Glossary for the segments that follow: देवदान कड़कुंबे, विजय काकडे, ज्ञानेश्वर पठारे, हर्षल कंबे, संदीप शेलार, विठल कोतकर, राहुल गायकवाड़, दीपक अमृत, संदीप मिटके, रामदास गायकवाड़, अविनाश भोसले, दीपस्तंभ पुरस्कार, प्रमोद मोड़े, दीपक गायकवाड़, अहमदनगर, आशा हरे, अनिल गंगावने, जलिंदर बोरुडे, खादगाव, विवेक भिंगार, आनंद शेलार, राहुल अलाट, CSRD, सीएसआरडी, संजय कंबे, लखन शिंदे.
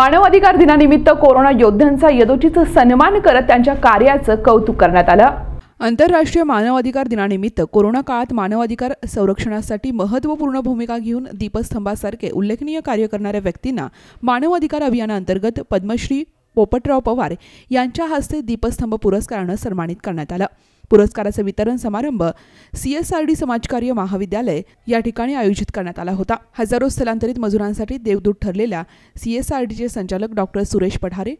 मानवाधिकार दिनानिमित्त कोरोना योद्ध्यांचा यदोचित सन्मान करत त्यांच्या कार्याचं कौतुक करण्यात आलं. आंतरराष्ट्रीय मानवाधिकार दिनानिमित्त कोरोना काळात मानवाधिकार संरक्षणासाठी महत्त्वपूर्ण भूमिका घेऊन दीपस्तंभासारखे उल्लेखनीय कार्य करणाऱ्या व्यक्तींना मानवाधिकार अभियानाअंतर्गत पद्मश्री पोपटराव पवार यांच्या हस्ते दीपस्तंभ पुरस्काराने सन्मानित करण्यात आलं. पुरस्काराचे वितरण समारंभ सीएसआरडी समाजकार्य महाविद्यालय या ठिकाणी आयोजित करण्यात आला होता. हजारो स्थलांतरित मजुरांसाठी देवदूत ठरलेल्या सीएसआरडीचे संचालक डॉक्टर सुरेश पठारे,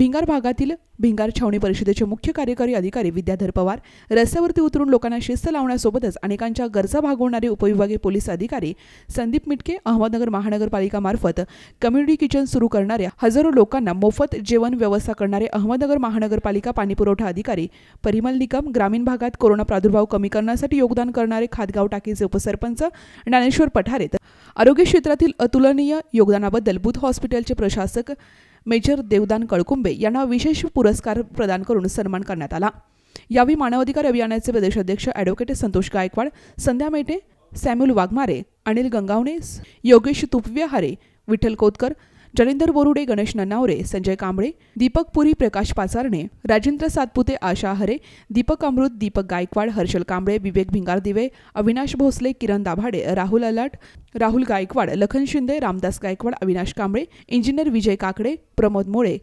भिंगार भागातील भिंगार छावणी परिषदेचे मुख्य कार्यकारी अधिकारी विद्याधर पवार, रस्त्यावरती उतरून लोकांना शिस्त लावण्यासोबतच अनेकांच्या गरजा भागवणारे उपविभागीय पोलीस अधिकारी संदीप मिटके, अहमदनगर महानगरपालिकामार्फत कम्युनिटी किचन सुरू करणाऱ्या हजारो लोकांना मोफत जेवण व्यवस्था करणारे अहमदनगर महानगरपालिका पाणीपुरवठा अधिकारी परिमल निकम, ग्रामीण भागात कोरोना प्रादुर्भाव कमी करण्यासाठी योगदान करणारे खादगाव टाकीचे उपसरपंच ज्ञानेश्वर पठारे, आरोग्य क्षेत्रातील अतुलनीय योगदानाबद्दल बुध हॉस्पिटलचे प्रशासक मेजर देवदान कड़कुंबे यांना विशेष पुरस्कार प्रदान करून सन्मान करण्यात आला. यावेळी मानवाधिकार अभियानाचे प्रदेशाध्यक्ष ॲडव्होकेट संतोष गायकवाड़, संध्या मेटे, सैम्यूल वागमारे, अनिल गंगावने, योगेश तुपविहारे, विठल कोतकर, जलिंदर बोरुडे, गणेश ननावरे, संजय कंबे, दीपक पुरी, प्रकाश पासारने, राजेंद्र सातपुते, आशा हरे, दीपक अमृत, दीपक गायकवाड़, हर्षल कंबे, विवेक भिंगार दिवे, अविनाश भोसले, किरण दाभाडे, राहुल अलाट, राहुल गायकवाड़, लखन शिंदे, रामदास गायकवाड़, अविनाश कंबे, इंजिनियर विजय काकडे, प्रमोद मोड़े,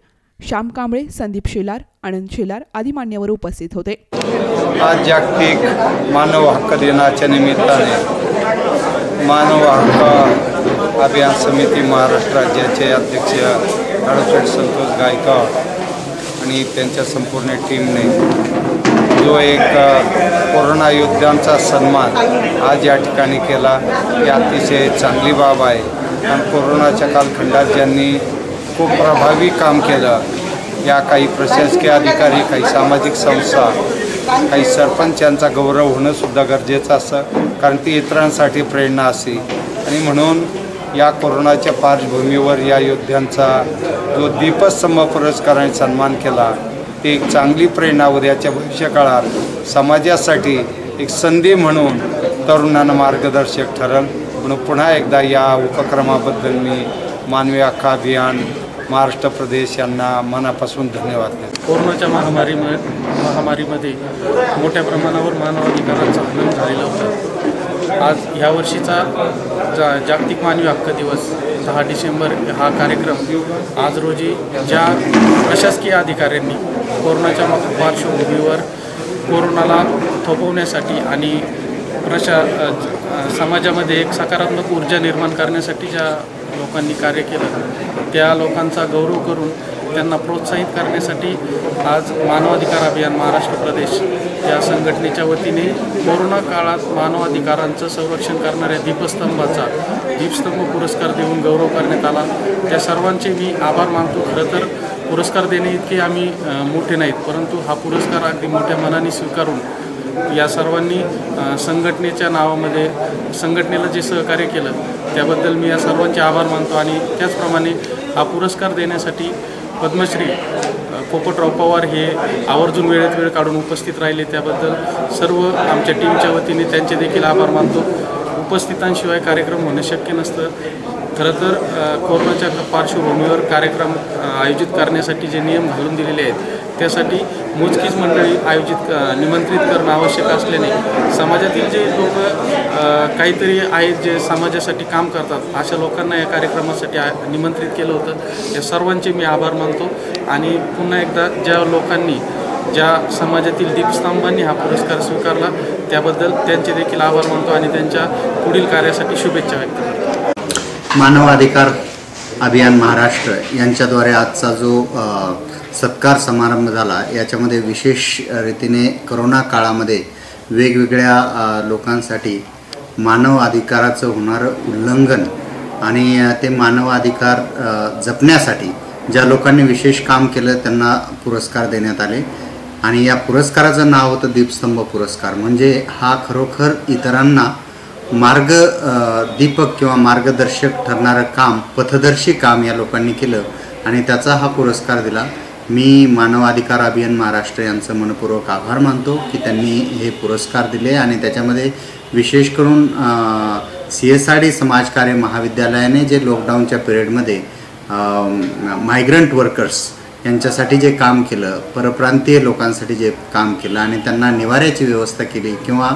श्याम कांबळे, संदीप शेलार, आनंद शेलार आदि मान्यवर उपस्थित होते. आज जागतिक मानव हक्क दिनाच्या निमित्ताने मानव हक्क अभियान समिती महाराष्ट्र राज्याचे अध्यक्ष ॲडव्होकेट संतोष गायकवाड़ आणि त्यांच्या संपूर्ण टीमने जो एक कोरोना योद्ध्यांचा सन्मान आज या ठिकाणी केला ही अतिशय चांगली बाब आहे. आणि कोरोनाच्या कालखंडात ज्यांनी खूप प्रभावी काम केलं, या काही प्रशासकीय अधिकारी, काही सामाजिक संस्था, काही सरपंच यांचा गौरव होणंसुद्धा गरजेचं असं, कारण ती इतरांसाठी प्रेरणा असे. आणि म्हणून या कोरोनाच्या पार्श्वभूमीवर या योद्ध्यांचा जो दीपस्तंभ पुरस्काराने सन्मान केला ती एक चांगली प्रेरणा उद्याच्या भविष्यकाळात समाजासाठी एक संधी म्हणून तरुणांना मार्गदर्शक ठरल. म्हणून पुन्हा एकदा या उपक्रमाबद्दल मी मानवी हक्क अभियान महाराष्ट्र प्रदेश यांना मनापासून धन्यवाद देतो. कोरोनाच्या महामारीमध्ये मोठ्या प्रमाणावर मानवाधिकारांचा हनन झालेला होता. आज ह्या वर्षीचा जागतिक मानवी हक्क दिवस 10 डिसेंबर हा कार्यक्रम आज रोजी ज्या प्रशासकीय अधिकाऱ्यांनी कोरोनाच्या पार्श्वभूमीवर कोरोनाला थोपवण्यासाठी आणि समाजामध्ये एक सकारात्मक ऊर्जा निर्माण करण्यासाठी ज्या लोकांनी कार्य केलं त्या लोकांचा गौरव करून त्यांना प्रोत्साहित करण्यासाठी आज मानवाधिकार अभियान महाराष्ट्र प्रदेश या संघटनेच्या वतीने कोरोना काळात मानवाधिकारांचं संरक्षण करणाऱ्या दीपस्तंभ पुरस्कार देऊन गौरव करण्यात आला. त्या सर्वांचे मी आभार मानतो. खरं तर पुरस्कार देणे इतके आम्ही मोठे नाहीत, परंतु हा पुरस्कार अगदी मोठ्या मनाने स्वीकारून या सर्वांनी संघटनेच्या नावामध्ये संघटनेला जे सहकार्य केलं त्याबद्दल मी या सर्वांचे आभार मानतो. आणि त्याचप्रमाणे हा पुरस्कार देण्यासाठी पद्मश्री पोपटराव पवार हे आवर्जून वेळेत वेळ काढून उपस्थित राहिले, त्याबद्दल सर्व आमच्या टीमच्या वतीने त्यांचे देखील आभार मानतो. उपस्थितांशिवाय कार्यक्रम होणे शक्य नसतं. खरं तर कोरोनाच्या पार्श्वभूमीवर कार्यक्रम आयोजित करण्यासाठी जे नियम घालून दिलेले आहेत त्यासाठी मोजकीच मंडळी निमंत्रित करणं आवश्यक असल्याने समाजातील जे लोक काहीतरी आहेत जे समाजासाठी काम करतात अशा लोकांना या कार्यक्रमासाठी निमंत्रित केलं होतं. या सर्वांचे मी आभार मानतो. आणि पुन्हा एकदा ज्या लोकांनी ज्या समाजातील दीपस्तंभांनी हा पुरस्कार स्वीकारला त्याबद्दल त्यांचे देखील आभार मानतो आणि त्यांच्या पुढील कार्यासाठी शुभेच्छा व्यक्त करतो. मानवाधिकार अभियान महाराष्ट्र यांच्याद्वारे आजचा जो सत्कार समारंभ झाला याच्यामध्ये विशेष रीतीने करोना काळामध्ये वेगवेगळ्या लोकांसाठी मानवाधिकाराचं होणारं उल्लंघन आणि ते मानवाधिकार जपण्यासाठी ज्या लोकांनी विशेष काम केलं त्यांना पुरस्कार देण्यात आले. आणि या पुरस्काराचं नाव होतं दीपस्तंभ पुरस्कार. म्हणजे हा खरोखर इतरांना दीपक किंवा मार्गदर्शक ठरणारं काम, पथदर्शी काम या लोकांनी केलं आणि त्याचा हा पुरस्कार दिला. मी मानवाधिकार अभियान महाराष्ट्र यांचं मनपूर्वक आभार मानतो की त्यांनी हे पुरस्कार दिले. आणि त्याच्यामध्ये विशेष करून CSRD समाजकार्य महाविद्यालयाने जे लॉकडाऊनच्या पिरियडमध्ये मायग्रंट वर्कर्स यांच्यासाठी जे काम केलं, परप्रांतीय लोकांसाठी जे काम केलं आणि त्यांना निवाऱ्याची व्यवस्था केली किंवा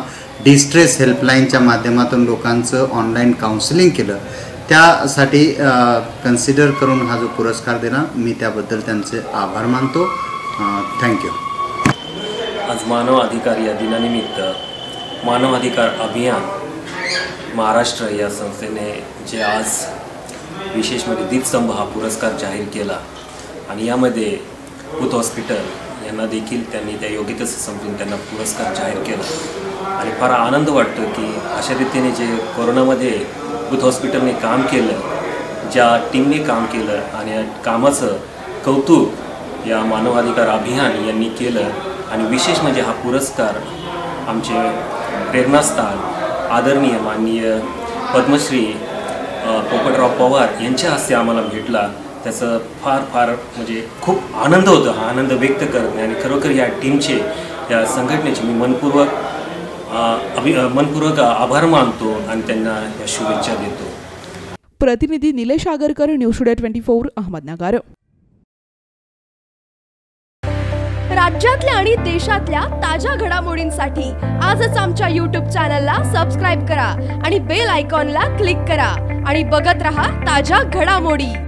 डिस्ट्रेस हेल्पलाईनच्या माध्यमातून लोकांचं ऑनलाईन काउन्सिलिंग केलं, त्यासाठी कन्सिडर करून हा जो पुरस्कार देना, मी त्याबद्दल त्यांचे आभार मानतो। थँक्यू। आज मानव अधिकार या दिनानिमित्त मानव अधिकार अभियान महाराष्ट्र या संस्थेने जे आज विशेष म्हणजे दीपस्तंभ हा पुरस्कार जाहीर केला आणि यामध्ये पुत हॉस्पिटल यांना देखील त्यांनी त्या योग्यतेचं समजून त्यांना पुरस्कार जाहीर केला आणि फार आनंद वाटतो की अशा रीतीने जे कोरोनामध्ये पुत हॉस्पिटलने काम केलं, ज्या टीमने काम केलं आणि या कामाचं कौतुक या मानवाधिकार अभियान यांनी केलं आणि विशेष म्हणजे हा पुरस्कार आमचे प्रेरणास्थान आदरणीय माननीय पद्मश्री पोपटराव पवार यांच्या हस्ते आम्हाला भेटला। त्याचं फार फार म्हणजे खूप आनंद होता। हा आनंद व्यक्त करणे आणि खरोखर या टीमचे या संघटनेचे मी मनपूर्वक आभार मानतो आणि त्यांना या शुभेच्छा देतो। प्रतिनिधी निलेश आगरकर, न्यूज टुडे 24 अहमदनगर। राज्यातल्या आणि देशातल्या ताज्या घडामोडींसाठी आजच आमच्या YouTube चॅनलला सबस्क्राइब करा आणि बेल आयकॉनला क्लिक करा आणि बघत रहा ताज्या घडामोडी।